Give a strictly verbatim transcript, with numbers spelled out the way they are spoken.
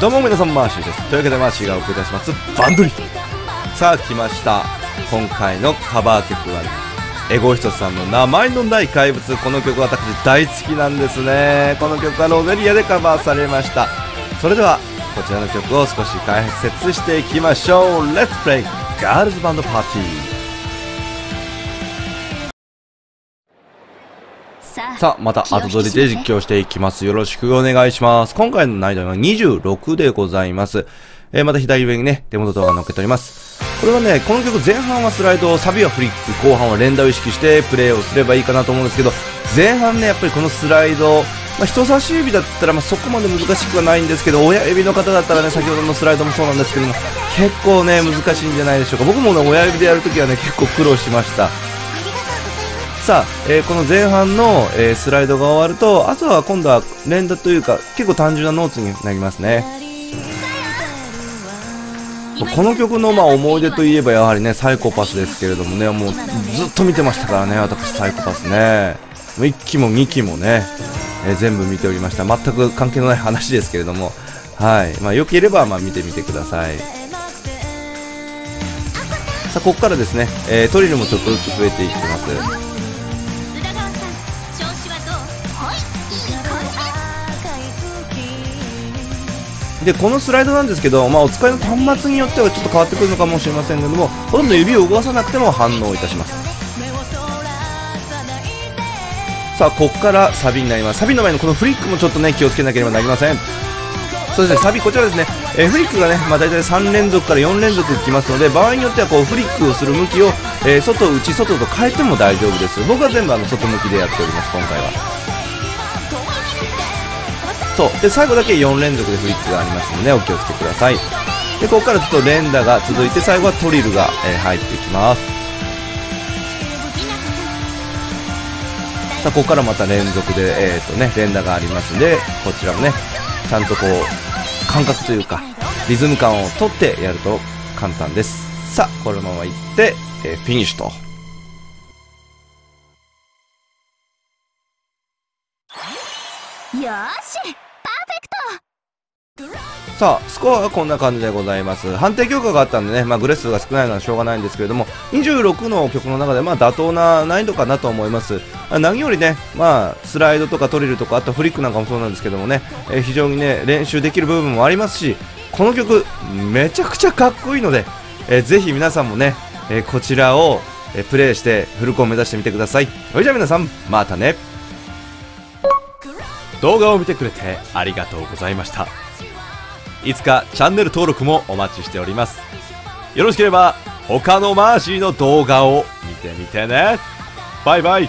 どうも皆さん、マーシーです。というわけでマーシーがお送りいたしますバンドリ。さあ来ました。今回のカバー曲はエゴイストさんの名前のない怪物。この曲は私大好きなんですね。この曲はロゼリアでカバーされました。それではこちらの曲を少し解説していきましょう。 Let's play ガールズバンドパーティー。さあまた後取りで実況していきます。よろしくお願いします。今回の難易度はにじゅうろくでございます。えー、また左上にね手元動画載っけております。これはね、この曲前半はスライド、サビはフリック、後半は連打を意識してプレーをすればいいかなと思うんですけど、前半ねやっぱりこのスライド、まあ、人差し指だったらまあそこまで難しくはないんですけど、親指の方だったらね、先ほどのスライドもそうなんですけども結構ね難しいんじゃないでしょうか。僕もね親指でやるときはね結構苦労しました。さあ、えー、この前半の、えー、スライドが終わると、あとは今度は連打というか結構単純なノーツになりますね。この曲のまあ思い出といえばやはりねサイコパスですけれどもね、もうずっと見てましたからね、私サイコパスねいっきもにきもねえ全部見ておりました。全く関係のない話ですけれども、はい、まあ、よければまあ見てみてください。さあここからですね、えー、トリルもちょっとずつ増えていきます。でこのスライドなんですけど、まあ、お使いの端末によってはちょっと変わってくるのかもしれませんけども、ほとんど指を動かさなくても反応いたします。さあここからサビになります。サビの前のこのフリックもちょっとね気をつけなければなりません。そしてサビこちらですね、えー、フリックがね、まあ、大体さん連続からよん連続きますので、場合によってはこうフリックをする向きを、えー、外内外と変えても大丈夫です。僕は全部あの外向きでやっております。今回はそうで最後だけよん連続でフリックがありますのでお気をつけください。でここからちょっと連打が続いて、最後はトリルが、えー、入っていきます。さあここからまた連続で、えーとね、連打がありますので、こちらもねちゃんとこう感覚というかリズム感をとってやると簡単です。さあこのままいって、えー、フィニッシュと。よしさあスコアはこんな感じでございます。判定強化があったんでね、まあ、グレッソが少ないのはしょうがないんですけれども、にじゅうろくの曲の中でまあ妥当な難易度かなと思います。何よりね、まあ、スライドとかトリルとかあとフリックなんかもそうなんですけどもね、えー、非常にね練習できる部分もありますし、この曲めちゃくちゃかっこいいので、えー、ぜひ皆さんもね、えー、こちらをプレイしてフルコンを目指してみてください。それじゃあ皆さんまたね。動画を見てくれてありがとうございました。いつかチャンネル登録もお待ちしております。よろしければ他のマーシーの動画を見てみてね。バイバイ。